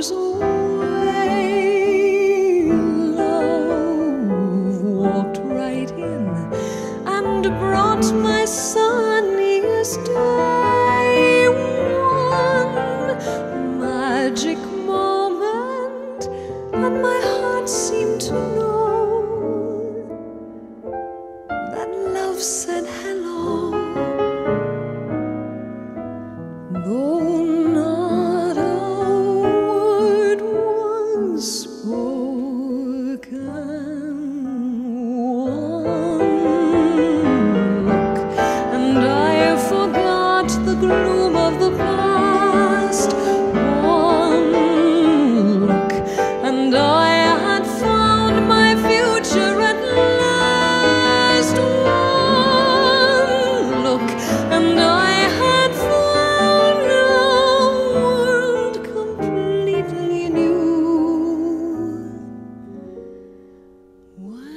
goes away. Love walked right in and brought my sunniest day. One magic moment, and my heart seemed to know that love said hello. Though not a word was spoken, one look, and I forgot the gloom of the past. One look, and I had found my future at last. One look, and I had found me with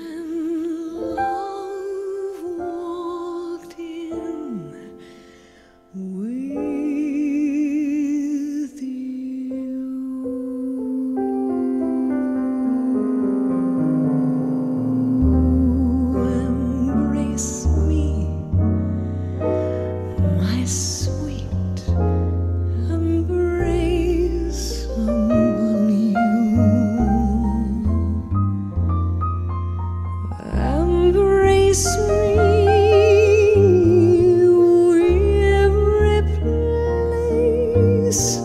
every place.